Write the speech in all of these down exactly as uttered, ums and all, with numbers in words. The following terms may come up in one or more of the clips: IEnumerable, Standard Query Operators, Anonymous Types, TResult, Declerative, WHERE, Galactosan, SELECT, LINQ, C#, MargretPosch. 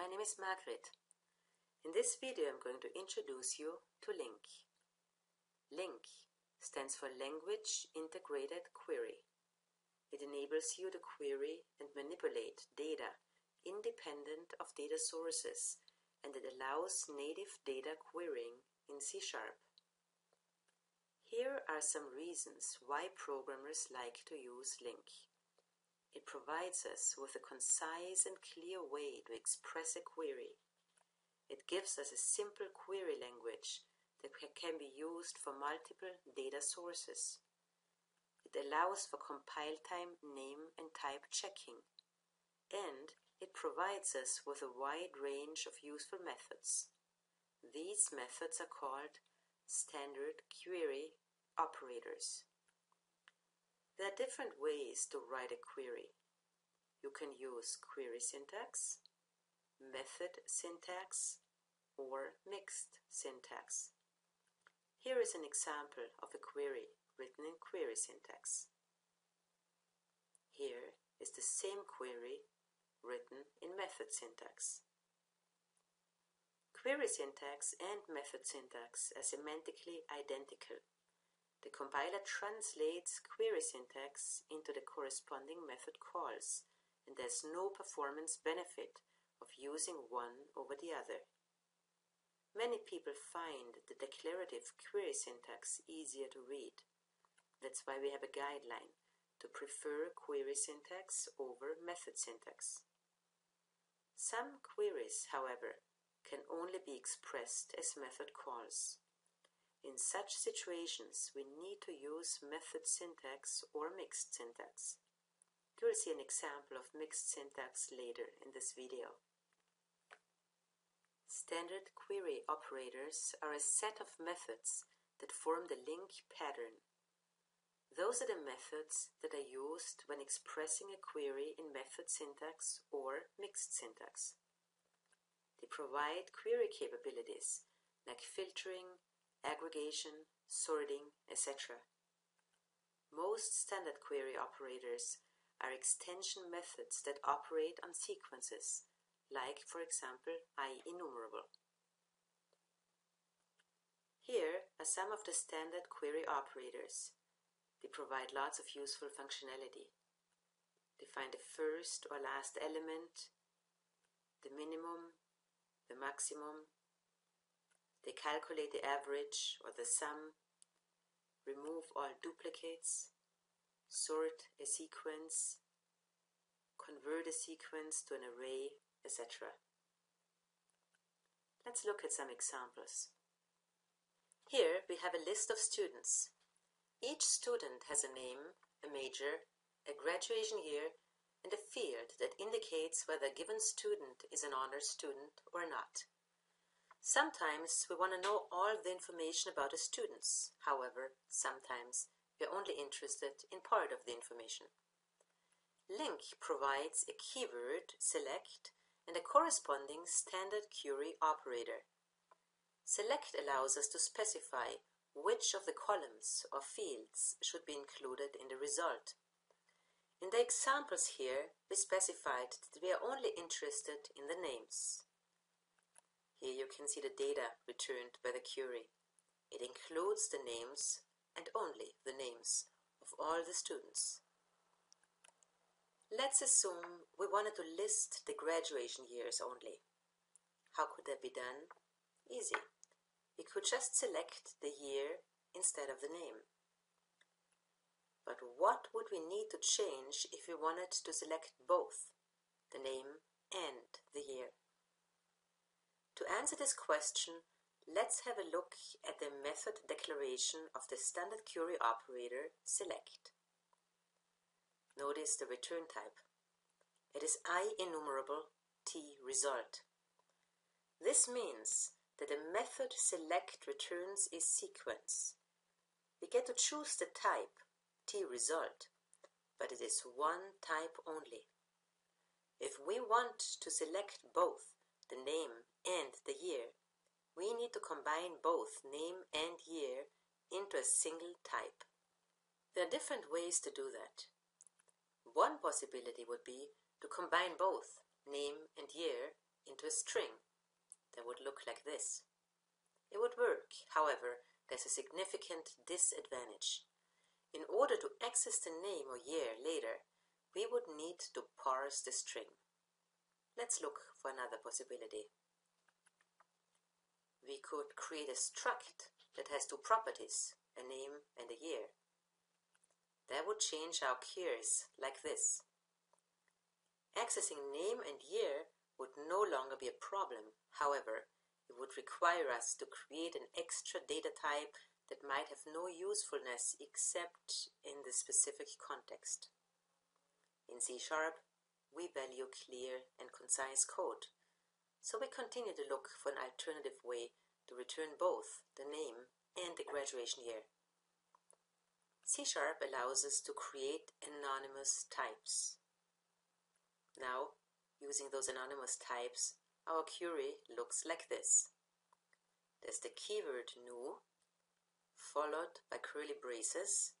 My name is Margaret. In this video I'm going to introduce you to LINQ. LINQ stands for Language Integrated Query. It enables you to query and manipulate data independent of data sources, and it allows native data querying in C sharp. Here are some reasons why programmers like to use LINQ. It provides us with a concise and clear way to express a query. It gives us a simple query language that can be used for multiple data sources. It allows for compile time, name and type checking. And it provides us with a wide range of useful methods. These methods are called standard query operators. There are different ways to write a query. You can use query syntax, method syntax, or mixed syntax. Here is an example of a query written in query syntax. Here is the same query written in method syntax. Query syntax and method syntax are semantically identical. The compiler translates query syntax into the corresponding method calls, and there is no performance benefit of using one over the other. Many people find the declarative query syntax easier to read. That's why we have a guideline to prefer query syntax over method syntax. Some queries, however, can only be expressed as method calls. In such situations, we need to use method syntax or mixed syntax. You will see an example of mixed syntax later in this video. Standard query operators are a set of methods that form the LINQ pattern. Those are the methods that are used when expressing a query in method syntax or mixed syntax. They provide query capabilities like filtering, aggregation, sorting, et cetera. Most standard query operators are extension methods that operate on sequences, like, for example, IEnumerable. Here are some of the standard query operators. They provide lots of useful functionality. They find the first or last element, the minimum, the maximum. They calculate the average or the sum, remove all duplicates, sort a sequence, convert a sequence to an array, et cetera. Let's look at some examples. Here we have a list of students. Each student has a name, a major, a graduation year, and a field that indicates whether a given student is an honors student or not. Sometimes we want to know all the information about the students. However, sometimes we are only interested in part of the information. LINQ provides a keyword, SELECT, and a corresponding standard query operator. SELECT allows us to specify which of the columns or fields should be included in the result. In the examples here, we specified that we are only interested in the names. Here you can see the data returned by the query. It includes the names, and only the names, of all the students. Let's assume we wanted to list the graduation years only. How could that be done? Easy. We could just select the year instead of the name. But what would we need to change if we wanted to select both, the name and the year? To answer this question, let's have a look at the method declaration of the standard query operator SELECT. Notice the return type. It is IEnumerable TResult. This means that the method SELECT returns a sequence. We get to choose the type TResult, but it is one type only. If we want to select both the name and the year, we need to combine both name and year into a single type. There are different ways to do that. One possibility would be to combine both name and year into into a string that would look like this. It would work, however, there's a significant disadvantage. In order to access the name or year later, we would need to parse the string. Let's look for another possibility. We could create a struct that has two properties, a name and a year. That would change our queries like this. Accessing name and year would no longer be a problem, however, it would require us to create an extra data type that might have no usefulness except in the specific context. In C sharp, we value clear and concise code, so we continue to look for an alternative way to return both the name and the graduation year. C sharp allows us to create anonymous types. Now, using those anonymous types, our query looks like this. There's the keyword new, followed by curly braces,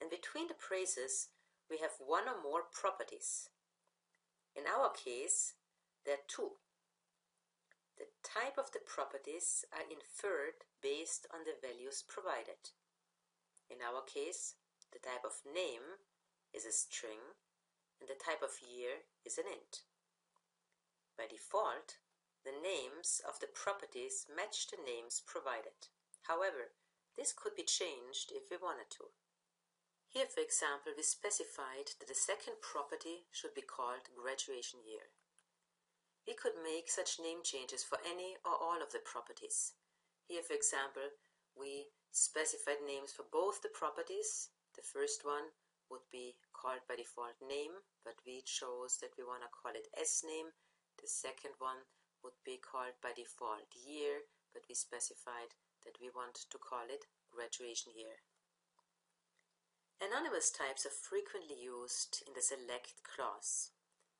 and between the braces we have one or more properties. In our case, there are two. The type of the properties are inferred based on the values provided. In our case, the type of name is a string and the type of year is an int. By default, the names of the properties match the names provided. However, this could be changed if we wanted to. Here, for example, we specified that the second property should be called graduation year. We could make such name changes for any or all of the properties. Here, for example, we specified names for both the properties. The first one would be called by default name, but we chose that we want to call it S name. The second one would be called by default year, but we specified that we want to call it graduation year. Anonymous types are frequently used in the SELECT clause.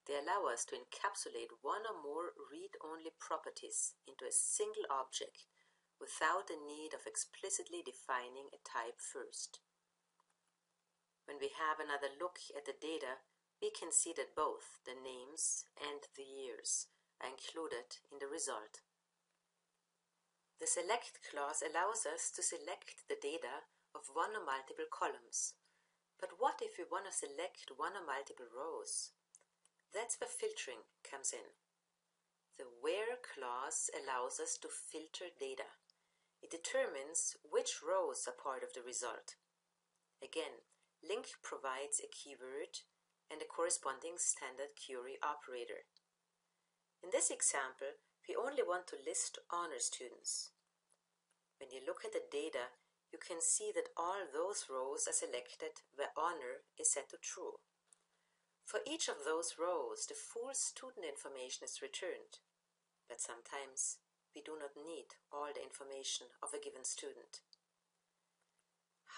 They allow us to encapsulate one or more read-only properties into a single object without the need of explicitly defining a type first. When we have another look at the data, we can see that both the names and the years are included in the result. The SELECT clause allows us to select the data of one or multiple columns. But what if we want to select one or multiple rows? That's where filtering comes in. The WHERE clause allows us to filter data. It determines which rows are part of the result. Again, LINQ provides a keyword and a corresponding standard query operator. In this example, we only want to list honor students. When you look at the data, you can see that all those rows are selected where honor is set to true. For each of those rows, the full student information is returned, but sometimes we do not need all the information of a given student.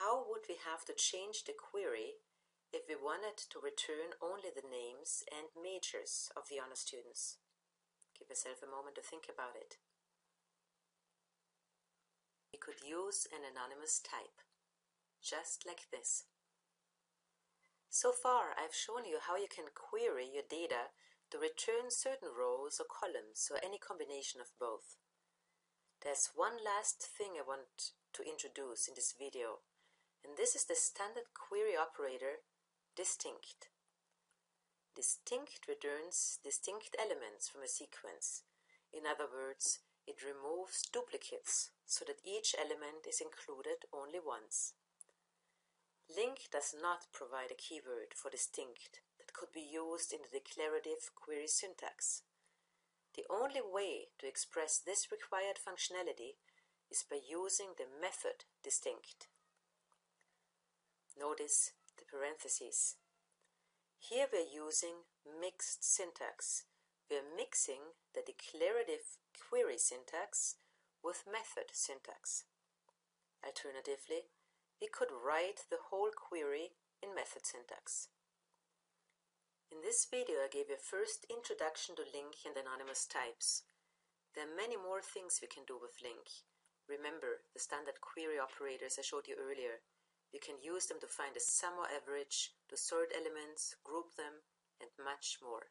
How would we have to change the query if we wanted to return only the names and majors of the honor students? Give yourself a moment to think about it. We could use an anonymous type, just like this. So far, I've shown you how you can query your data to return certain rows or columns or any combination of both. There's one last thing I want to introduce in this video, and this is the standard query operator distinct. Distinct returns distinct elements from a sequence. In other words, it removes duplicates so that each element is included only once. LINQ does not provide a keyword for distinct that could be used in the declarative query syntax. The only way to express this required functionality is by using the method distinct. Notice the parentheses. Here we are using mixed syntax. We are mixing the declarative query syntax with method syntax. Alternatively, we could write the whole query in method syntax. In this video, I gave you a first introduction to LINQ and anonymous types. There are many more things we can do with LINQ. Remember the standard query operators I showed you earlier. You can use them to find a sum or average, to sort elements, group them, and much more.